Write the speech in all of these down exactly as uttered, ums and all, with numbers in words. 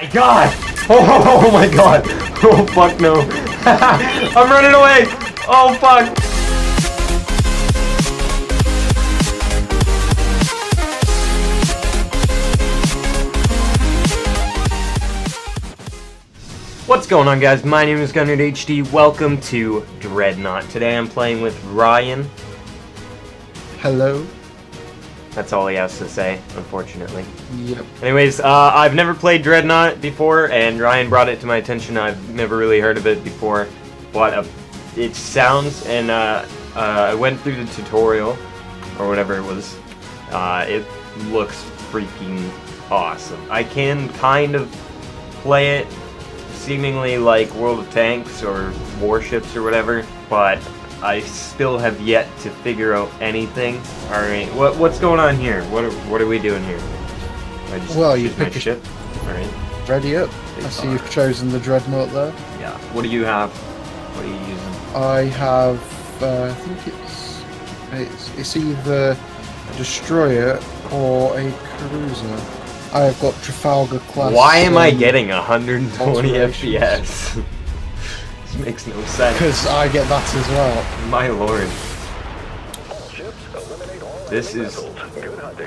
My God! Oh, oh, oh my God! Oh fuck no! I'm running away! Oh fuck! What's going on, guys? My name is TheGunnNerdHD. Welcome to Dreadnought. Today I'm playing with Ryan. Hello. That's all he has to say, unfortunately. Yep. Anyways, uh, I've never played Dreadnought before, and Ryan brought it to my attention. I've never really heard of it before, what a, it sounds, and uh, uh, I went through the tutorial, or whatever it was. Uh, it looks freaking awesome. I can kind of play it seemingly like World of Tanks or Warships or whatever, but I still have yet to figure out anything. All right, what what's going on here? What are, what are we doing here? I just well, you pick a ship. All right, ready up. Big I see bar. You've chosen the Dreadnought there. Yeah. What do you have? What are you using? I have. Uh, I think it's, it's it's either a destroyer or a cruiser. I have got Trafalgar class. Why am I getting one hundred twenty F P S? Makes no sense. Because I get that as well. My lord. This is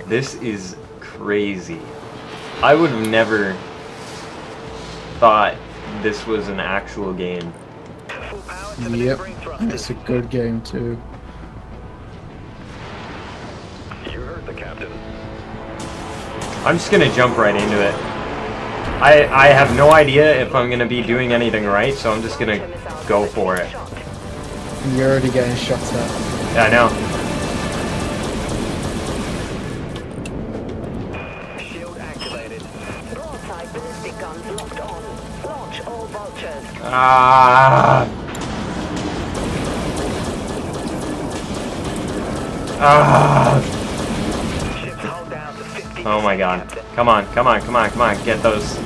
this is crazy. I would have never thought this was an actual game. Yep, it's a good game too. You heard the captain. I'm just gonna jump right into it. I, I have no idea if I'm going to be doing anything right, so I'm just going to go for it. You're already getting shot at. Yeah, I know. Shield activated. Broadside ballistic guns locked on. Launch all vultures. Ah. Ah. Oh my God. Come on, come on, come on, come on. Get those.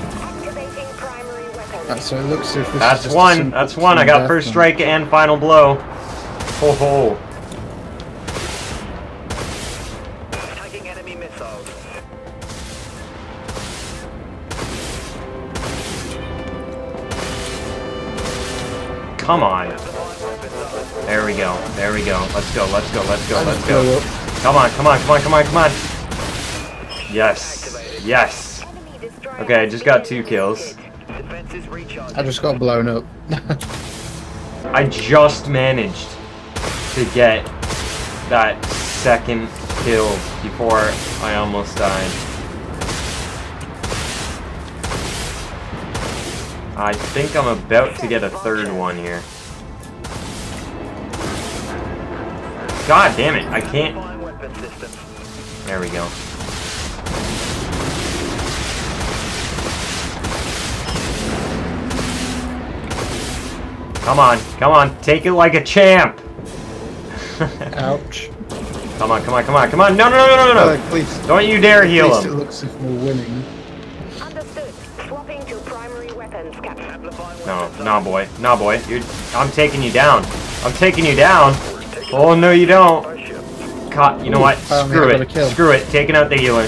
That's, so it looks if this that's one. Some, that's one. I got first strike and final blow. Ho ho. Taking enemy missiles. Come on. There we go. There we go. Let's go. Let's go. Let's go. Let's go. Come on. Come on. Come on. Come on. Come on. Yes. Yes. Okay, I just got two kills. I just got blown up. I just managed to get that second kill before I almost died. I think I'm about to get a third one here. God damn it, I can't. There we go. Come on, come on, take it like a champ! Ouch. Come on, come on, come on, come on! No, no, no, no, no, no! Uh, please. Don't you dare heal him! At least it looks if we're winning. Understood. Swapping to primary weapons, Captain. No, no, boy. No, boy. You're, I'm taking you down. I'm taking you down! Oh, no, you don't! God, you know what? Screw it. Screw it. Taking out the healer.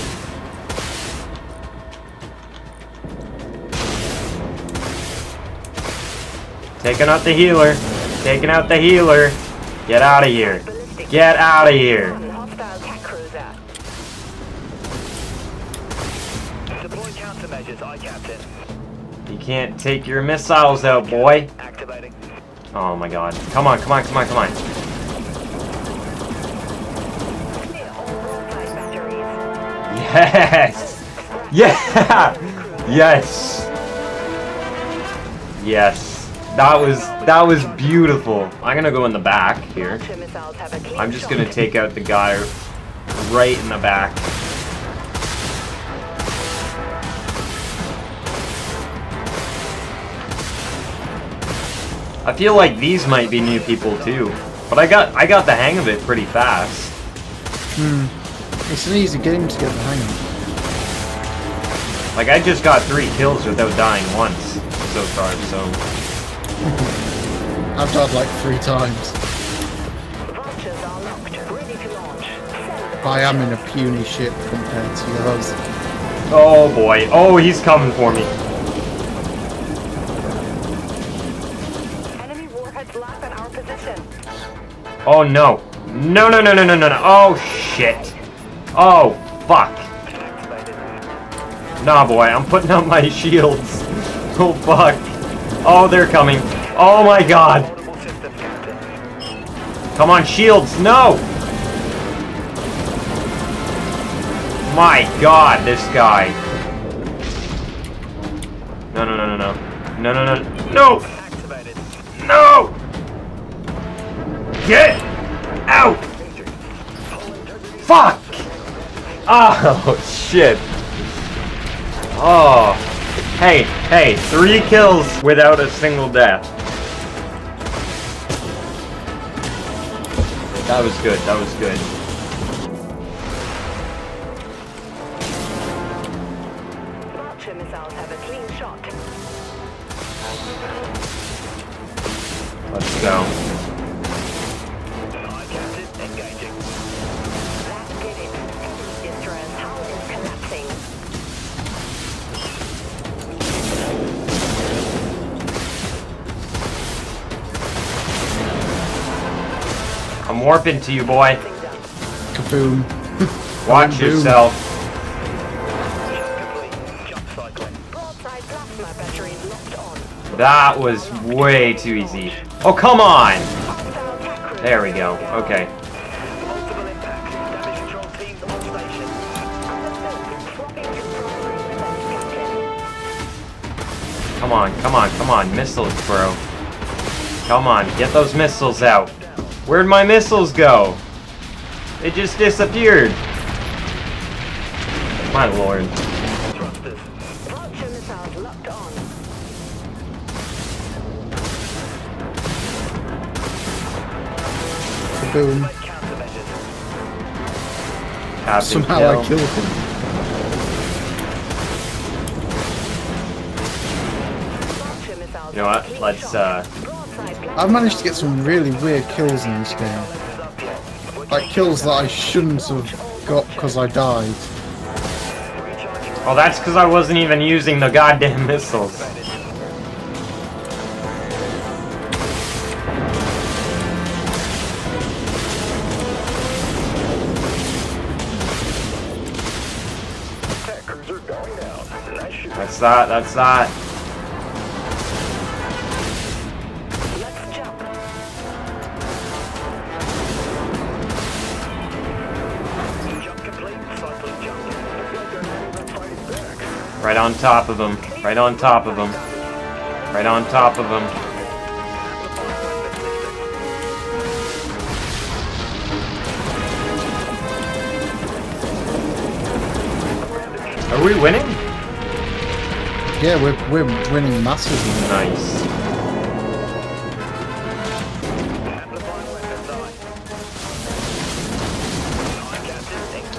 Taking out the healer. Taking out the healer. Get out of here. Get out of here. You can't take your missiles out, boy. Oh my God. Come on, come on, come on, come on. Yes. Yeah. Yes. Yes. That was that was beautiful. I'm gonna go in the back here. I'm just gonna take out the guy right in the back. I feel like these might be new people too, but I got I got the hang of it pretty fast. Hmm. It's an easy game to get the hang of. Like I just got three kills without dying once so far, so. I've died like three times. I am in a puny ship compared to yours. Oh boy. Oh, he's coming for me. Oh no. No, no, no, no, no, no, no. Oh shit. Oh, fuck. Nah, boy, I'm putting up my shields. Oh, fuck. Oh, they're coming. Oh my god. Come on, shields. No! My god, this guy. No, no, no, no, no. No, no, no. No! No! Get out! Fuck! Oh, shit. Oh. Hey, hey, three kills without a single death. That was good, that was good. Archer missiles have a clean shot. Let's go. Engaging. That did it. Israel's hull is collapsing. I'm warping to you, boy. Kaboom. Watch Kaboom. Yourself. That was way too easy. Oh, come on! There we go. Okay. Come on, come on, come on. Missiles, bro. Come on, get those missiles out. Where'd my missiles go? They just disappeared. My lord. Boom. Somehow kill. I killed him. You know what? Let's uh I've managed to get some really weird kills in this game. Like kills that I shouldn't have got because I died. Well, that's because I wasn't even using the goddamn missiles. That's that, that's that. Let's jump. Jump complete, cycle jump. Right on top of him. Right on top of him. Right on top of him. Are we winning? Yeah, we're, we're winning massively. Nice.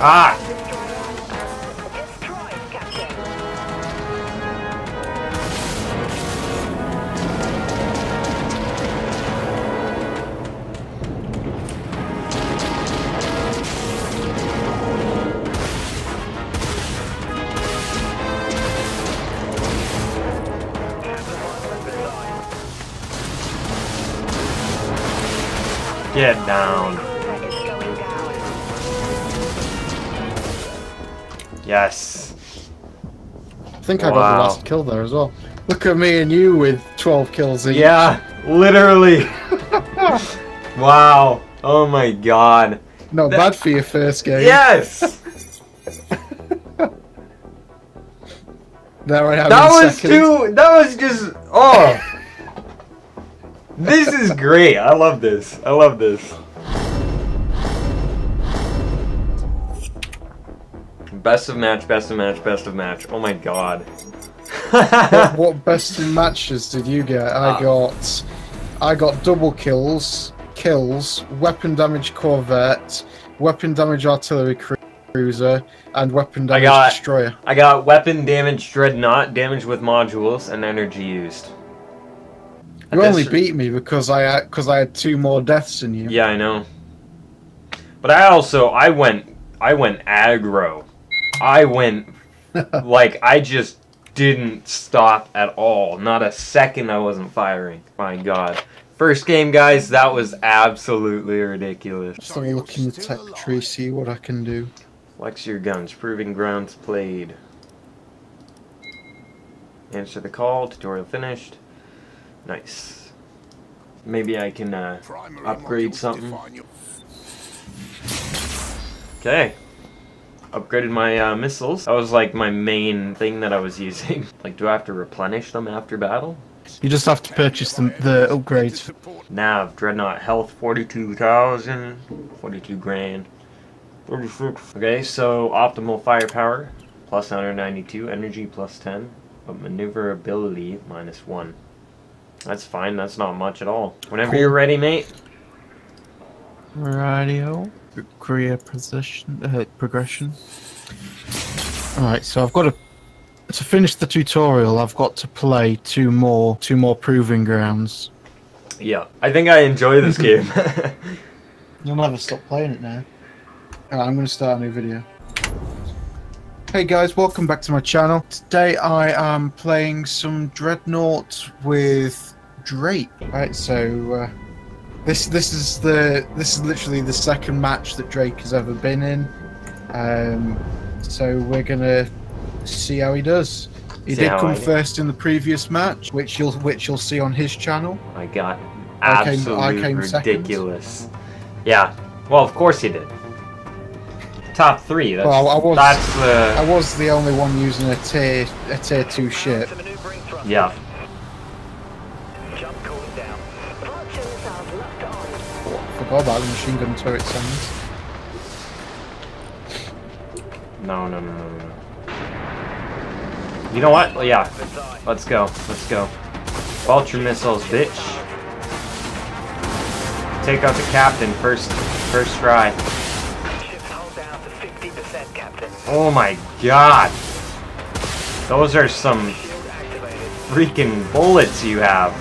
Ah! Get down. Yes. I think I wow. got the last kill there as well. Look at me and you with twelve kills each. Yeah, literally. Wow. Oh my god. Not that bad for your first game. Yes. There I am. That was second. Too. That was just. Oh. This is great. I love this. I love this. Best of match, best of match, best of match. Oh my god. what, what best of matches did you get? I uh, got I got double kills, kills, weapon damage corvette, weapon damage artillery cruiser, and weapon damage I got, destroyer. I got weapon damage dreadnought, damage with modules, and energy used. You only beat me because I because I had two more deaths than you. Yeah, I know. But I also I went I went aggro. I went like I just didn't stop at all. Not a second I wasn't firing. My god. First game, guys, that was absolutely ridiculous. Just let me look in the tech tree, see what I can do. Flex your guns, proving grounds played. Answer the call, tutorial finished. Nice. Maybe I can uh, upgrade something. Okay. Upgraded my uh, missiles. That was like my main thing that I was using. Like, do I have to replenish them after battle? You just have to purchase them, the upgrades. Nav, Dreadnought, health forty-two thousand, forty-two grand, thirty-six. Okay, so optimal firepower, plus one hundred ninety-two, energy plus ten, but maneuverability minus one. That's fine, that's not much at all. Whenever you're ready, mate. Radio. Career position, uh, progression. Alright, so I've got to to finish the tutorial. I've got to play two more two more proving grounds. Yeah, I think I enjoy this game. You'll never stop playing it now. Alright, I'm going to start a new video. Hey guys, welcome back to my channel. Today I am playing some Dreadnought with Drake. Alright, so uh, This this is the this is literally the second match that Drake has ever been in, um, so we're gonna see how he does. He see did come first in the previous match, which you'll which you'll see on his channel. I got absolutely I came, I came ridiculous. Second. Yeah, well of course he did. Top three. That's well, I was that's, uh... I was the only one using a tier a tier two ship. Yeah. Forgot about the machine gun turret sounds. No, no, no, no, no. You know what? Yeah. Let's go. Let's go. Vulture missiles, bitch. Take out the captain first. First try. Oh my god. Those are some freaking bullets you have.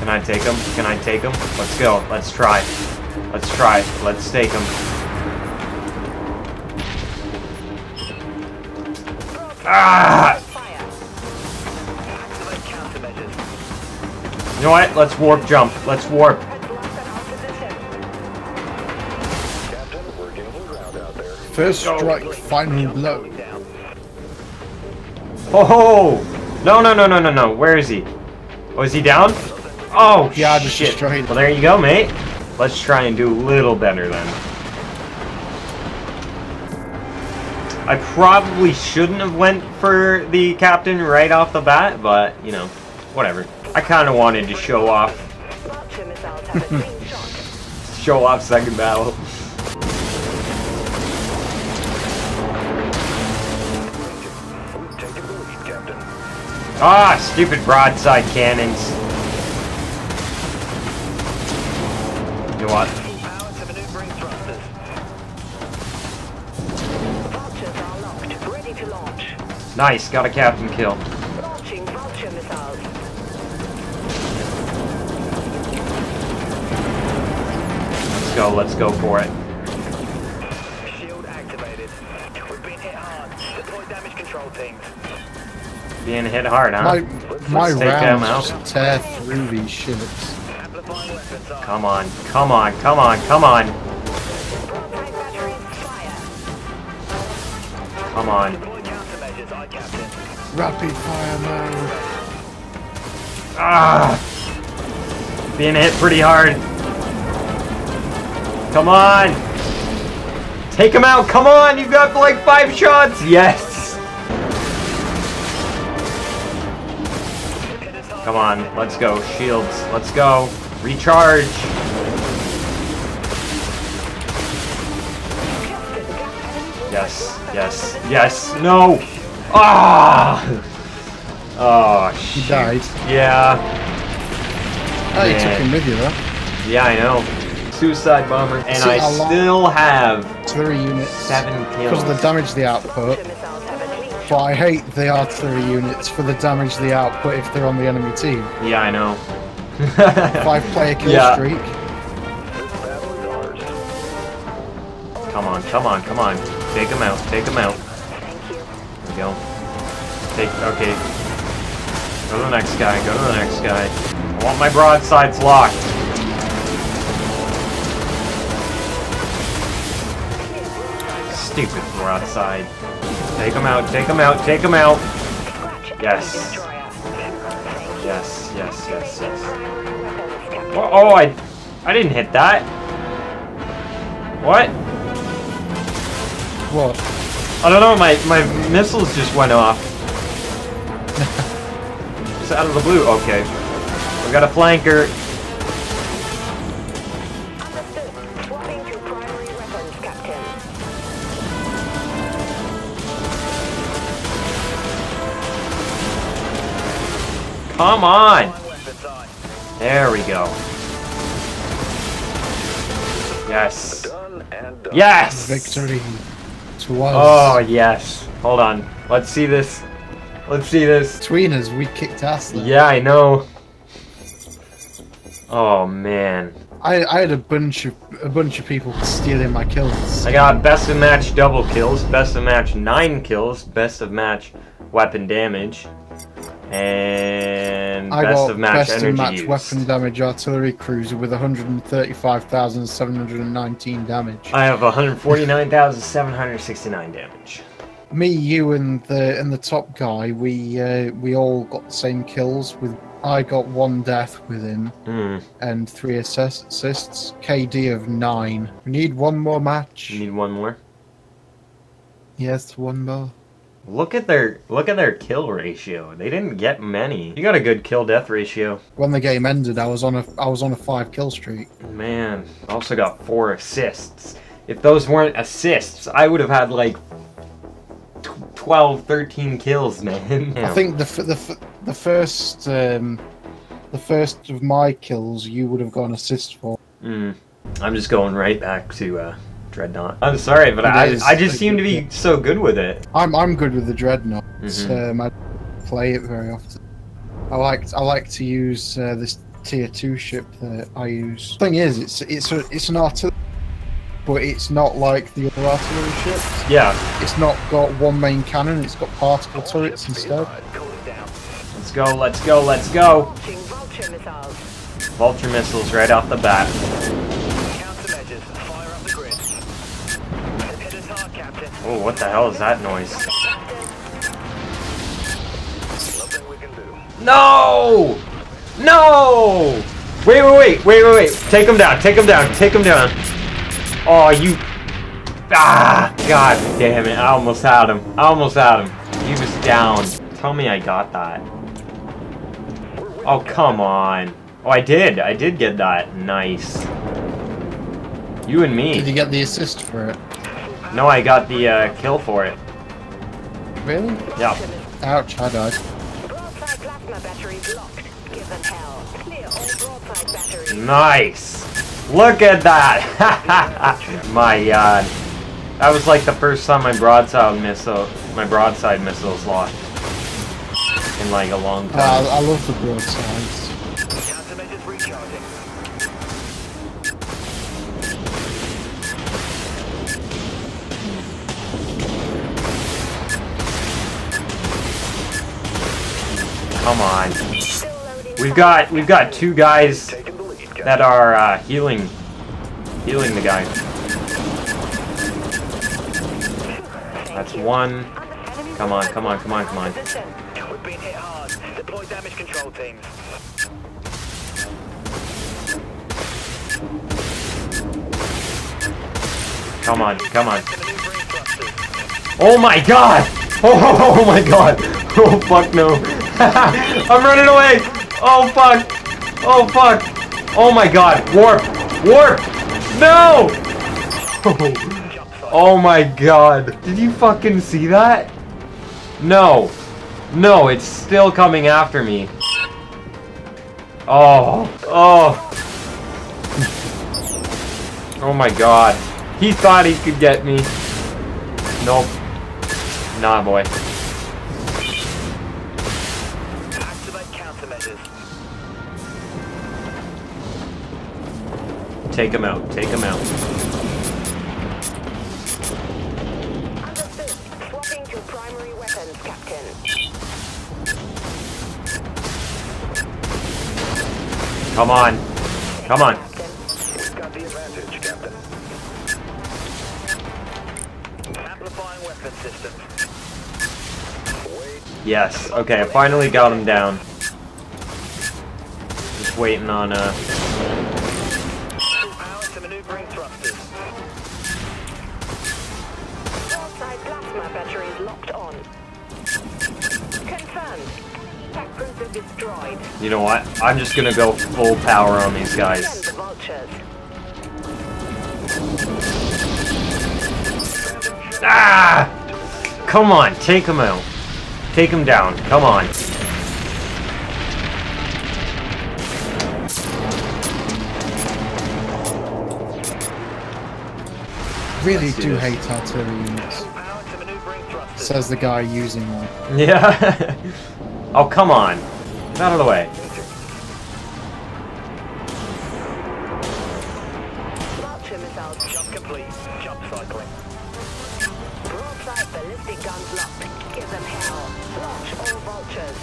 Can I take him? Can I take him? Let's go. Let's try. Let's try. Let's take him. Ah! You know what? Let's warp jump. Let's warp. First strike, final blow. Oh! No, no, no, no, no, no. Where is he? Oh, is he down? Oh, yeah, just shit. Destroyed. Well, there you go, mate. Let's try and do a little better, then. I probably shouldn't have went for the captain right off the bat, but, you know, whatever. I kind of wanted to show off. Show off second battle. Ah, stupid broadside cannons. You know what? Nice, got a captain kill. Let's go, let's go for it. Shield activated. We've been hit hard. Deploy damage control teams. Being hit hard, huh? My, my rounds just tear through these ships. Come on, come on, come on, come on. Come on. Rapid fire mode. Ah! Being hit pretty hard. Come on! Take him out, come on! You've got like five shots! Yes! Come on, let's go. Shields, let's go. Recharge! Yes, yes, yes, no! Ah! Oh, shit. He died. Yeah. Oh, you took him with you, huh? Yeah, I know. Suicide bomber, and See, I still have artillery units. Seven kills. Because of the damage they output. But I hate the artillery units for the damage they output if they're on the enemy team. Yeah, I know. Five player kill yeah. streak. Come on, come on, come on. Take him out, take him out. There we go. Take, okay. Go to the next guy, go to the next guy. I want my broadsides locked. Stupid broadside. Take him out, take him out, take him out! Yes. Yes, yes, yes, yes. Oh, oh I, I didn't hit that. What? What? I don't know, my, my missiles just went off. Just out of the blue. Okay. We got a flanker. Come on! There we go. Yes. Yes! Victory to us. Oh, yes. Hold on. Let's see this. Let's see this. Between us, we kicked ass there. Yeah, I know. Oh, man. I, I had a bunch of a bunch of people stealing my kills. I got best of match double kills, best of match nine kills, best of match weapon damage. And I best got of match best energy of match used. Weapon damage artillery cruiser with one hundred thirty-five thousand seven hundred nineteen damage. I have one hundred forty-nine thousand seven hundred sixty-nine damage. Me, you, and the and the top guy, we uh, we all got the same kills. With I got one death with him mm. and three assists. K D of nine. We need one more match. You need one more. Yes, one more. Look at their look at their kill ratio. They didn't get many. You got a good kill death ratio. When the game ended, I was on a I was on a five kill streak. Man, I also got four assists. If those weren't assists, I would have had like twelve, thirteen kills, man. I think the the the first um, the first of my kills, you would have gone assist for. Mm. I'm just going right back to. Uh, Dreadnought. I'm sorry, but I, I just seem to be so good with it. I'm I'm good with the Dreadnought. Mm-hmm. um, I play it very often. I like I like to use uh, this tier two ship that I use. Thing is, it's it's a, it's an artillery, but it's not like the other artillery ships. Yeah. It's not got one main cannon. It's got particle turrets instead. Let's go! Let's go! Let's go! Vulture missiles. Vulture missiles right off the bat. Oh, what the hell is that noise? No! No! Wait, wait, wait, wait, wait, wait. Take him down, take him down, take him down. Oh, you... Ah, god damn it. I almost had him. I almost had him. He was down. Tell me I got that. Oh, come on. Oh, I did. I did get that. Nice. You and me. Did you get the assist for it? No, I got the uh, kill for it. Really? Yeah. Ouch, I died. Nice! Look at that! My god. Uh, that was like the first time my broadside missile, my broadside missiles locked. In like a long time. Uh, I love the broadsides. Come on. We've got we've got two guys that are uh, healing healing the guy. That's one. Come on, come on, come on, come on. Come on, come on. Oh my god! Oh, oh my god! Oh fuck no! I'm running away! Oh fuck! Oh fuck! Oh my god! Warp! Warp! No! Oh my god! Did you fucking see that? No! No, it's still coming after me. Oh! Oh! Oh my god. He thought he could get me. Nope. Nah, boy. Take him out, take him out. Swapping to primary weapons, Captain. Come on. Come on. Got the advantage, Captain. Amplifying weapon systems. Wait. Yes. Okay, I finally got him down. Just waiting on uh power to maneuvering thrusters. Outside plasma batteries locked on. Confirmed. You know what? I'm just gonna go full power on these guys. Ah! Come on, take them out. Take them down. Come on. Really do hate artillery units. Says the guy using one. Yeah. Oh, come on! Get out of the way. Launcher missiles, jump complete. Jump cycling. Broadside ballistic guns locked. Give them hell. Launch all vultures.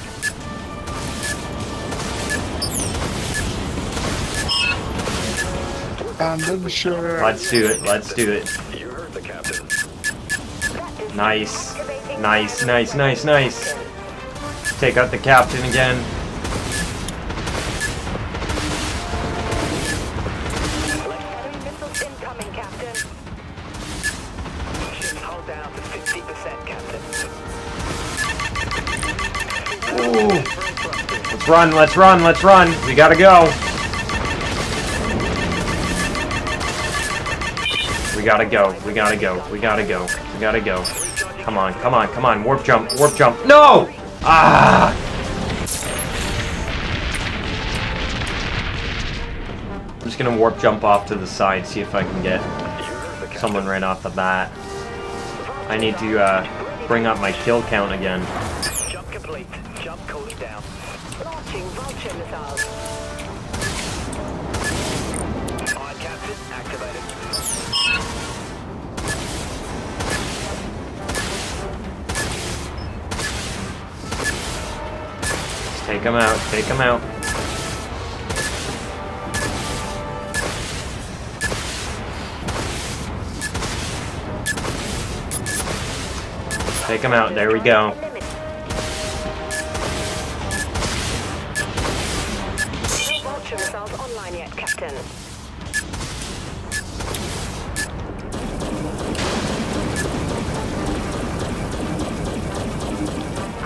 Abandon sure. Let's do it. Let's do it. You heard the captain. Nice. Nice. Nice. Nice. Nice. Take out the captain again. Ooh. Let's run, let's run, let's run. We gotta go. We gotta go, we gotta go, we gotta go, we gotta go. Come on, come on, come on. Warp jump, warp jump. No! Ah! I'm just gonna warp jump off to the side, see if I can get someone right off the bat. I need to uh, bring up my kill count again. Jump complete. Jump cooled down. Launching vulture missiles. Fire captain activated. Take him out, take him out. Take him out, there we go.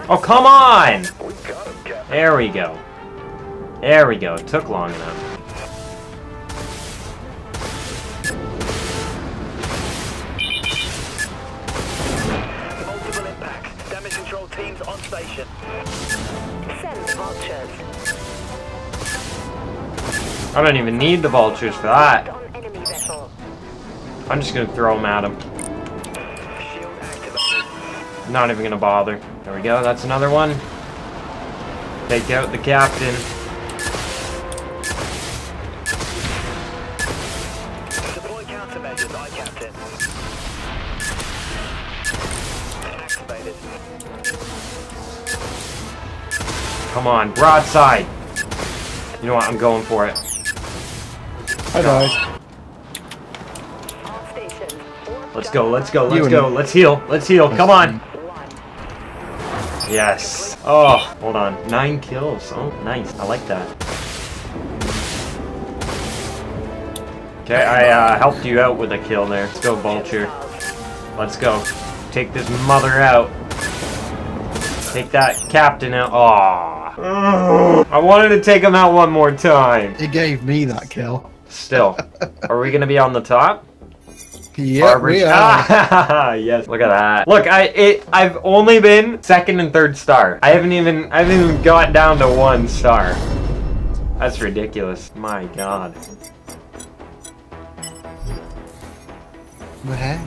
Oh, come on! There we go. There we go. It took long enough. Multiple impacts. Damage control teams on station. Send vultures. I don't even need the vultures for that. I'm just gonna throw them at him. Not even gonna bother. There we go. That's another one. Take out the captain. Deploy countermeasures, I captain. Activated. Come on, broadside. You know what? I'm going for it. I died. Let's go. Let's go. Let's go. Let's heal. Let's heal. Come on. Yes. Oh, hold on. Nine kills. Oh, nice. I like that. Okay, I uh, helped you out with a kill there. Let's go, vulture. Let's go. Take this mother out. Take that captain out. Aww. I wanted to take him out one more time. It gave me that kill. Still. Are we going to be on the top? Yeah, we are. Ah, yes, look at that. Look, I it I've only been second and third star. I haven't even I haven't even got down to one star. That's ridiculous. My God. But hey.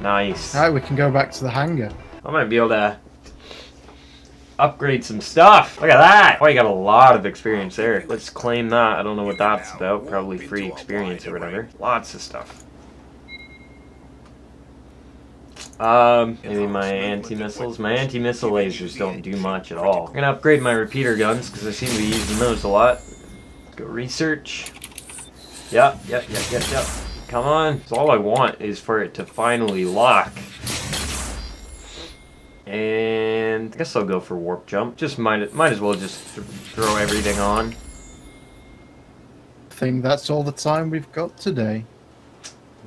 Nice. Alright, we can go back to the hangar. I might be able to upgrade some stuff. Look at that. Oh, you got a lot of experience there. Let's claim that. I don't know what that's about. Probably free experience or whatever. Lots of stuff. Um, maybe my anti-missiles. My anti-missile lasers don't do much at all. I'm gonna upgrade my repeater guns because I seem to be using those a lot. Go research. Yep, yep, yep, yep, yep. Come on. So all I want is for it to finally lock. And I guess I'll go for warp jump. Just might might as well just th throw everything on. I think that's all the time we've got today.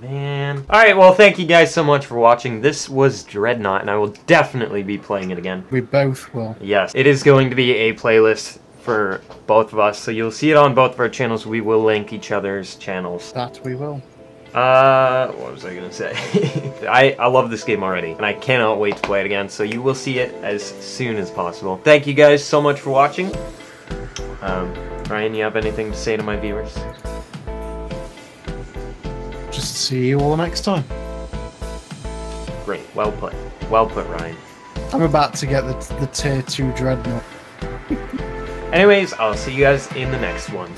Man. Alright, well, thank you guys so much for watching. This was Dreadnought, and I will definitely be playing it again. We both will. Yes. It is going to be a playlist for both of us, so you'll see it on both of our channels. We will link each other's channels. That we will. Uh, what was I gonna say? I, I love this game already, and I cannot wait to play it again, so you will see it as soon as possible. Thank you guys so much for watching. Um, Ryan, you have anything to say to my viewers? Just see you all next time. Great. Well put. Well put, Ryan. I'm about to get the, the tier two Dreadnought. Anyways, I'll see you guys in the next one.